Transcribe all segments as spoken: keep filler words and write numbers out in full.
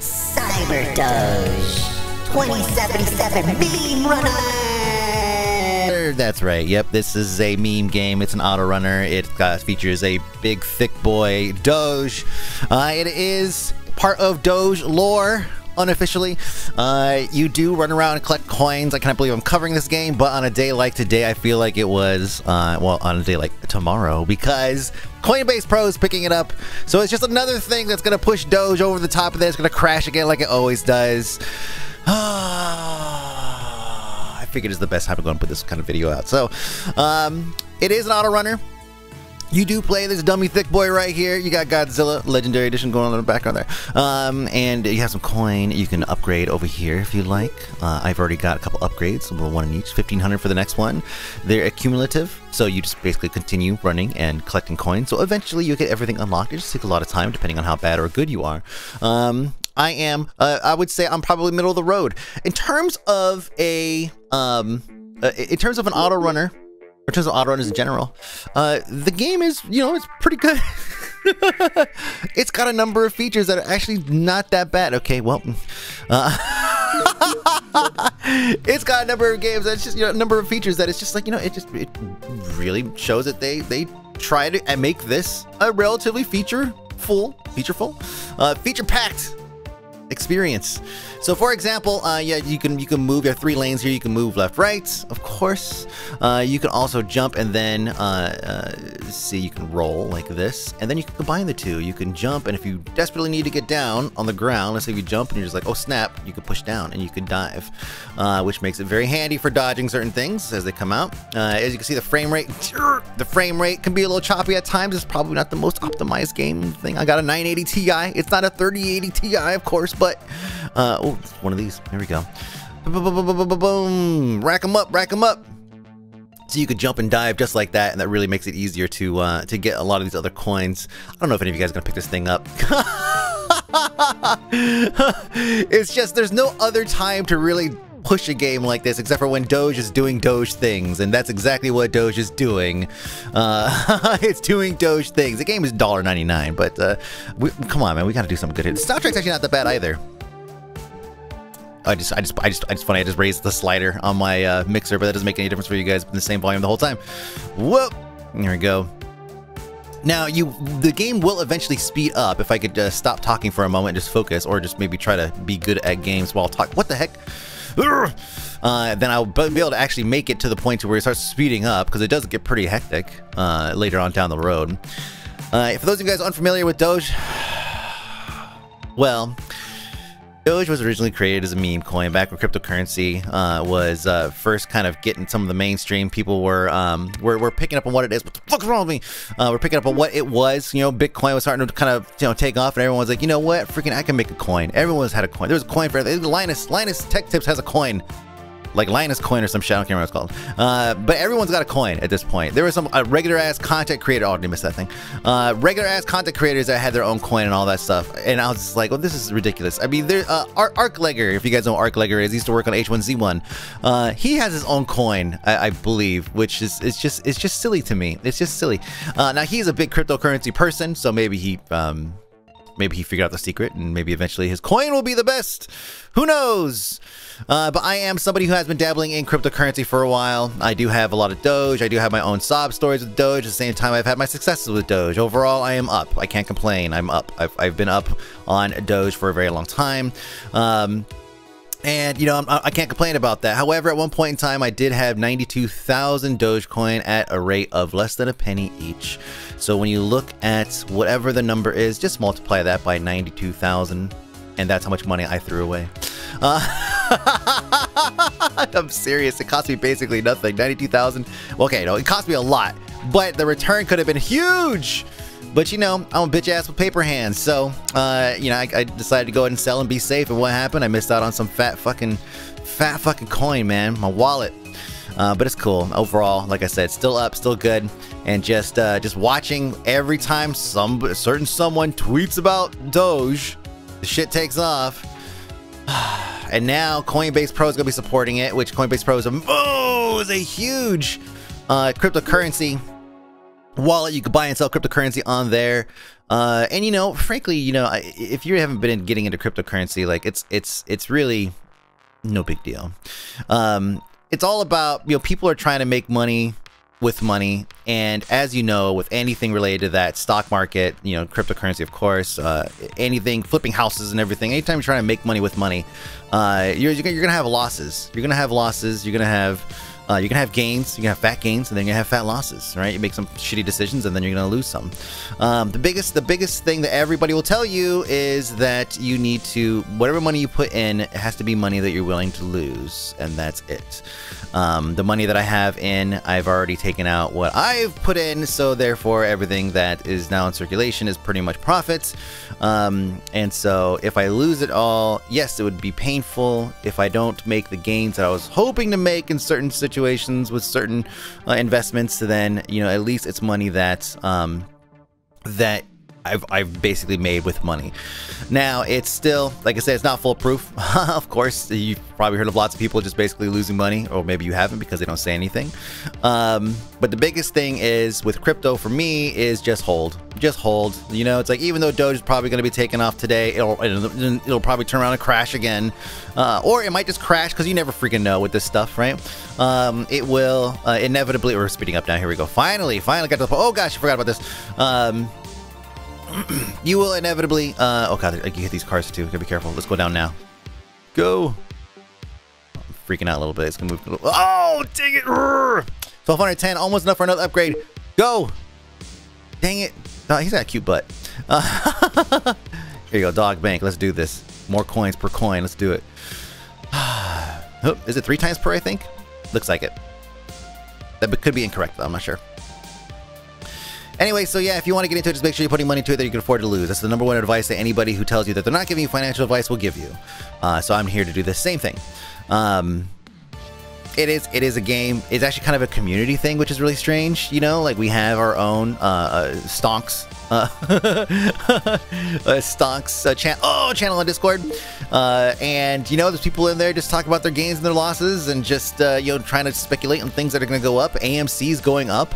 Cyber Doge twenty seventy-seven Meme Runner! That's right, yep, this is a meme game. It's an auto runner. It uh, features a big, thick boy, Doge. Uh, it is part of Doge lore. Unofficially, uh, you do run around and collect coins. I cannot believe I'm covering this game, but on a day like today, I feel like it was, uh, well, on a day like tomorrow, because Coinbase Pro is picking it up. So it's just another thing that's going to push Doge over the top of that. It's going to crash again like it always does. I figured it's the best time to go and put this kind of video out. So um, it is an auto runner. You do play this dummy thick boy right here. You got Godzilla Legendary Edition going on in the background there. Um, and you have some coin you can upgrade over here if you like. Uh, I've already got a couple upgrades. One in each. fifteen hundred for the next one. They're accumulative. So you just basically continue running and collecting coins. So eventually you get everything unlocked. It just takes a lot of time depending on how bad or good you are. Um, I am, uh, I would say I'm probably middle of the road. In terms of a, um, uh, in terms of an auto runner, or in terms of autorunners in general, uh, the game is, you know, it's pretty good. It's got a number of features that are actually not that bad. Okay, well, uh, it's got a number of games that's just, you know, a number of features that it's just like, you know, it just it really shows that they they try to make this a relatively featureful, featureful, uh, feature-packed experience. So for example, uh, yeah, you can you can move your three lanes here. You can move left, right, of course. Uh, you can also jump and then uh, uh, see, you can roll like this, and then you can combine the two. You can jump, and if you desperately need to get down on the ground, let's say you jump and you're just like, oh snap, you can push down and you can dive, uh, which makes it very handy for dodging certain things as they come out. Uh, as you can see, the frame rate, the frame rate can be a little choppy at times. It's probably not the most optimized game thing. I got a nine eighty T I. It's not a thirty eighty T I, of course. But, uh, oh, one of these. Here we go. Boom. Rack them up, rack them up. So you could jump and dive just like that, and that really makes it easier to uh, to get a lot of these other coins. I don't know if any of you guys are going to pick this thing up. It's just, there's no other time to really push a game like this except for when Doge is doing Doge things, and that's exactly what Doge is doing. Uh, it's doing Doge things. The game is one dollar ninety-nine, but uh, we, come on, man, we gotta do something good here. The soundtrack's actually not that bad either. I just, I just, I just, I just funny. I just raised the slider on my uh, mixer, but that doesn't make any difference for you guys. It's been the same volume the whole time. Whoop! Here we go. Now, you, the game will eventually speed up. If I could uh, stop talking for a moment and just focus, or just maybe try to be good at games while talking. What the heck? Uh, then I'll be able to actually make it to the point to where it starts speeding up, because it does get pretty hectic uh, later on down the road. Uh, for those of you guys unfamiliar with Doge, well, Doge was originally created as a meme coin back when cryptocurrency uh, was uh, first kind of getting some of the mainstream. People were, um, were were picking up on what it is. What the fuck's wrong with me? Uh, we're picking up on what it was. You know, Bitcoin was starting to kind of, you know, take off, and everyone's like, you know what? Freaking, I can make a coin. Everyone's had a coin. There was a coin for everything. Linus, Linus Tech Tips has a coin. Like Linus Coin or some shit, I don't remember what it's called. Uh, but everyone's got a coin at this point. There was some uh, regular-ass content creator. Oh, I missed that thing. Uh, regular-ass content creators that had their own coin and all that stuff. And I was just like, well, this is ridiculous. I mean, there, uh, Arclegger, if you guys know what Arclegger is, he used to work on H one Z one. Uh, he has his own coin, I, I believe, which is it's just it's just silly to me. It's just silly. Uh, now, he's a big cryptocurrency person, so maybe he... Um, Maybe he figured out the secret, and maybe eventually his coin will be the best. Who knows? Uh, but I am somebody who has been dabbling in cryptocurrency for a while. I do have a lot of Doge. I do have my own sob stories with Doge. At the same time, I've had my successes with Doge. Overall, I am up. I can't complain. I'm up. I've, I've been up on Doge for a very long time. Um... And, you know, I'm, I can't complain about that. However, at one point in time, I did have ninety-two thousand Dogecoin at a rate of less than a penny each. So when you look at whatever the number is, just multiply that by ninety-two thousand. And that's how much money I threw away. Uh, I'm serious. It cost me basically nothing. ninety-two thousand. Okay, no, it cost me a lot. But the return could have been huge. But, you know, I'm a bitch ass with paper hands, so, uh, you know, I, I decided to go ahead and sell and be safe, and what happened? I missed out on some fat fucking, fat fucking coin, man. My wallet. Uh, but it's cool. Overall, like I said, still up, still good, and just, uh, just watching every time some, certain someone tweets about Doge, the shit takes off. And now, Coinbase Pro is gonna be supporting it, which Coinbase Pro is a, oh, is a huge, uh, cryptocurrency wallet. You could buy and sell cryptocurrency on there. Uh, and, you know, frankly, you know, I, if you haven't been getting into cryptocurrency, like it's it's it's really no big deal. Um, it's all about, you know, people are trying to make money with money. And as you know, with anything related to that, stock market, you know, cryptocurrency, of course, uh, anything, flipping houses and everything, anytime you're trying to make money with money, uh, you're, you're going to have losses. You're going to have losses. You're going to have Uh, you're gonna have gains, you're gonna have fat gains, and then you're gonna have fat losses, right? You make some shitty decisions, and then you're gonna lose some. Um, the biggest, the biggest thing that everybody will tell you is that you need to, whatever money you put in, it has to be money that you're willing to lose, and that's it. Um, the money that I have in, I've already taken out what I've put in, so therefore everything that is now in circulation is pretty much profits. Um, and so if I lose it all, yes, it would be painful if I don't make the gains that I was hoping to make in certain situations. situations with certain uh, investments, then, you know, at least it's money that um, that I've, I've basically made with money. Now, it's still, like I said, it's not foolproof. Of course, you've probably heard of lots of people just basically losing money, or maybe you haven't because they don't say anything. Um, but the biggest thing is with crypto for me is just hold. Just hold. You know, it's like, even though Doge is probably going to be taken off today, it'll, it'll, it'll probably turn around and crash again. Uh, or it might just crash, because you never freaking know with this stuff, right? Um, it will uh, inevitably, we're speeding up now, here we go. Finally, finally got to the point. Oh gosh, I forgot about this. Um, You will inevitably, uh, oh god, you hit these cars too, gotta be careful. Let's go down now. Go! I'm freaking out a little bit, it's gonna move a little, oh, dang it! twelve ten, almost enough for another upgrade. Go! Dang it. Oh, he's got a cute butt. Uh, here you go, dog bank, let's do this. More coins per coin, let's do it. Oh, is it three times per, I think? Looks like it. That could be incorrect though, I'm not sure. Anyway, so yeah, if you want to get into it, just make sure you're putting money into it that you can afford to lose. That's the number one advice that anybody who tells you that they're not giving you financial advice will give you. Uh, so I'm here to do the same thing. Um, it is it is a game. It's actually kind of a community thing, which is really strange. You know, like we have our own uh, stonks, uh, stonks uh, channel. Oh, channel on Discord, uh, and you know, there's people in there just talking about their gains and their losses, and just uh, you know, trying to speculate on things that are going to go up. A M C's going up.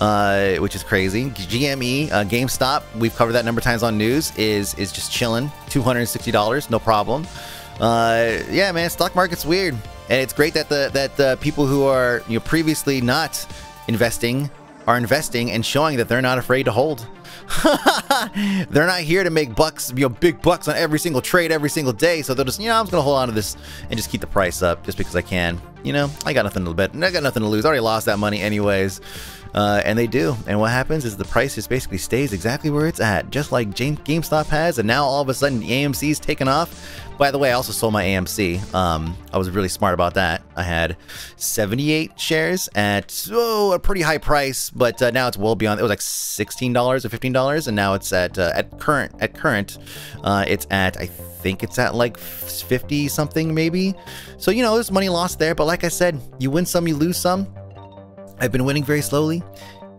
Uh, which is crazy. G M E, uh, GameStop, we've covered that a number of times on news, is is just chilling. two hundred sixty dollars, no problem. Uh, yeah, man, stock market's weird. And it's great that the that the people who are, you know, previously not investing are investing and showing that they're not afraid to hold. They're not here to make bucks, you know, big bucks on every single trade, every single day. So they'll just, you know, I'm just gonna hold on to this and just keep the price up just because I can. You know, I got nothing to bet, and I got nothing to lose. I already lost that money anyways. Uh, and they do, and what happens is the price just basically stays exactly where it's at, just like Game GameStop has, and now all of a sudden A M C's taken off. By the way, I also sold my A M C. Um, I was really smart about that. I had seventy-eight shares at oh, a pretty high price, but uh, now it's well beyond. It was like sixteen dollars or fifteen dollars, and now it's at uh, at current at current, uh, it's at I think it's at like fifty something maybe. So you know, there's money lost there, but like I said, you win some, you lose some. I've been winning very slowly,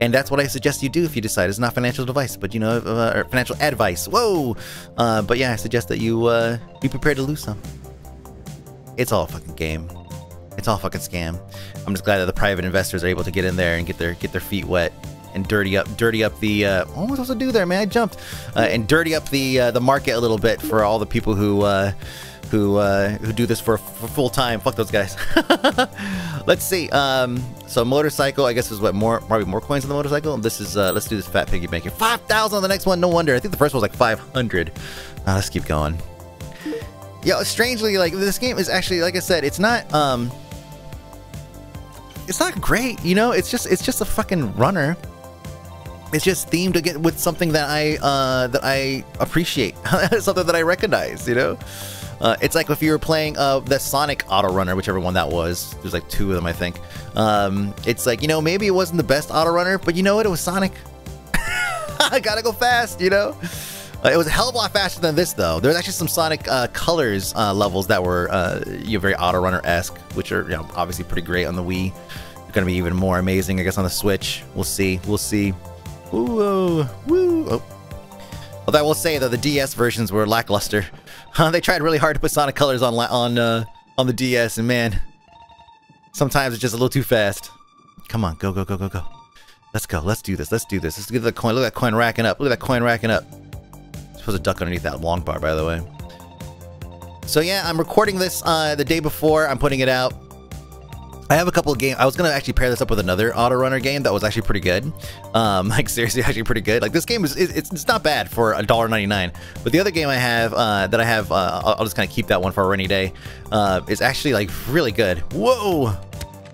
and that's what I suggest you do if you decide. It's not financial advice, but you know, uh, or financial advice. Whoa! Uh, but yeah, I suggest that you uh, be prepared to lose some. It's all a fucking game. It's all a fucking scam. I'm just glad that the private investors are able to get in there and get their get their feet wet and dirty up dirty up the. Uh, what am I supposed to do there, man? I jumped uh, and dirty up the uh, the market a little bit for all the people who. Uh, Who, uh, who do this for, for full time. Fuck those guys. Let's see. Um, so motorcycle, I guess is what more, probably more coins on the motorcycle. This is, uh, let's do this fat piggy bank here. five thousand on the next one. No wonder. I think the first one was like five hundred. Uh, let's keep going. Yeah, strangely, like this game is actually, like I said, it's not, um, it's not great. You know, it's just, it's just a fucking runner. It's just themed to get with something that I, uh, that I appreciate. Something that I recognize, you know? Uh, it's like if you were playing uh, the Sonic Auto Runner, whichever one that was. There's like two of them, I think. Um, it's like, you know, maybe it wasn't the best Auto Runner, but you know what? It was Sonic. I gotta go fast, you know? Uh, it was a hell of a lot faster than this, though. There's actually some Sonic uh, Colors uh, levels that were uh, you know, very Auto Runner-esque, which are, you know, obviously pretty great on the Wii. They're gonna be even more amazing, I guess, on the Switch. We'll see. We'll see. Ooh, woo. Oh. Although I will say that the D S versions were lackluster. Huh, they tried really hard to put Sonic Colors on on uh, on the D S, and man, sometimes it's just a little too fast. Come on, go, go, go, go, go. Let's go. Let's do this. Let's do this. Let's get the coin. Look at that coin racking up. Look at that coin racking up. I'm supposed to duck underneath that long bar, by the way. So yeah, I'm recording this uh, the day before I'm putting it out. I have a couple of games. I was going to actually pair this up with another auto runner game that was actually pretty good. Um, like seriously, actually pretty good. Like this game is, it's, it's not bad for a dollar ninety-nine. But the other game I have uh, that I have, uh, I'll, I'll just kind of keep that one for a rainy day. Uh, is actually like really good. Whoa.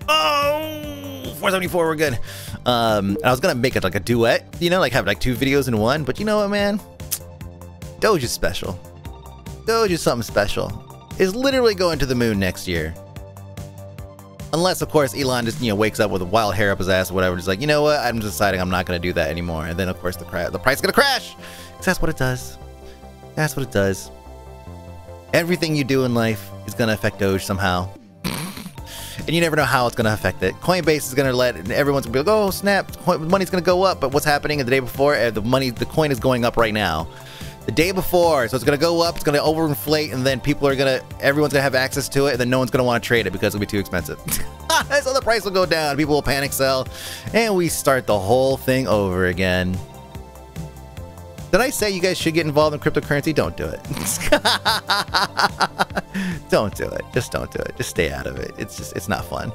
Oh, four seventy-four. We're good. Um, and I was going to make it like a duet, you know, like have like two videos in one. But you know what, man? Doge is special. Doge is something special. It's literally going to the moon next year. Unless, of course, Elon just, you know, wakes up with a wild hair up his ass or whatever. Just like, you know what? I'm deciding I'm not going to do that anymore. And then, of course, the, the price is going to crash. Because that's what it does. That's what it does. Everything you do in life is going to affect Doge somehow. And you never know how it's going to affect it. Coinbase is going to let it, everyone's going to be like, oh, snap. Money's going to go up. But what's happening the day before? The money, the coin is going up right now. The day before, so it's gonna go up, it's gonna overinflate, and then people are gonna, everyone's gonna have access to it, and then no one's gonna want to trade it because it'll be too expensive. So the price will go down, people will panic sell, and we start the whole thing over again. Did I say you guys should get involved in cryptocurrency? Don't do it. Don't do it. Just don't do it. Just stay out of it. It's just, it's not fun.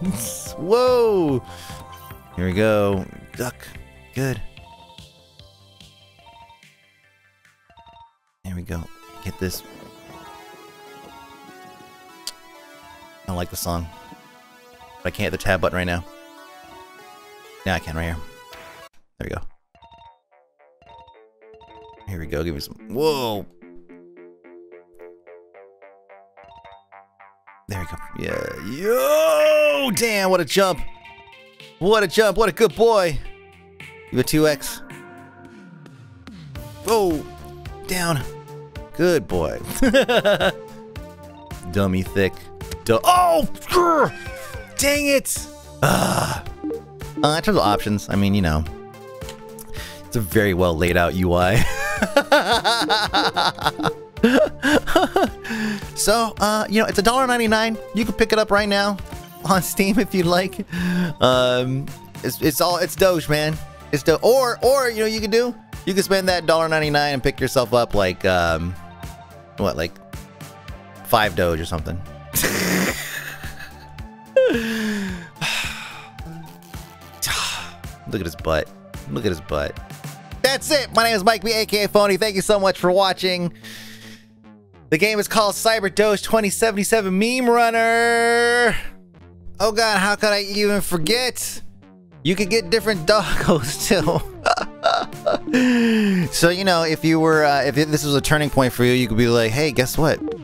Whoa! Here we go. Duck. Good. There we go. Get this. I don't like the song. But I can't hit the tab button right now. Now I can right here. There we go. Here we go. Give me some. Whoa! There we go. Yeah. Yo! Damn, what a jump! What a jump! What a good boy! You a two X. Whoa! Down. Good boy. Dummy thick. Du oh! Grr! Dang it! Uh, in terms of options, I mean, you know, it's a very well laid out U I. So, uh, you know, it's a dollar ninety-nine. You can pick it up right now on Steam if you'd like. Um, it's, it's all, it's Doge, man. It's Doge. Or, or, you know, you can do. You can spend that dollar ninety-nine and pick yourself up like, um, what, like five Doge or something. Look at his butt. Look at his butt. That's it. My name is Mike B aka Fony. Thank you so much for watching. The game is called Cyber Doge twenty seventy-seven Meme Runner. Oh God, how could I even forget? You could get different doggos too. So, you know, if you were, uh, if this was a turning point for you, you could be like, hey, guess what?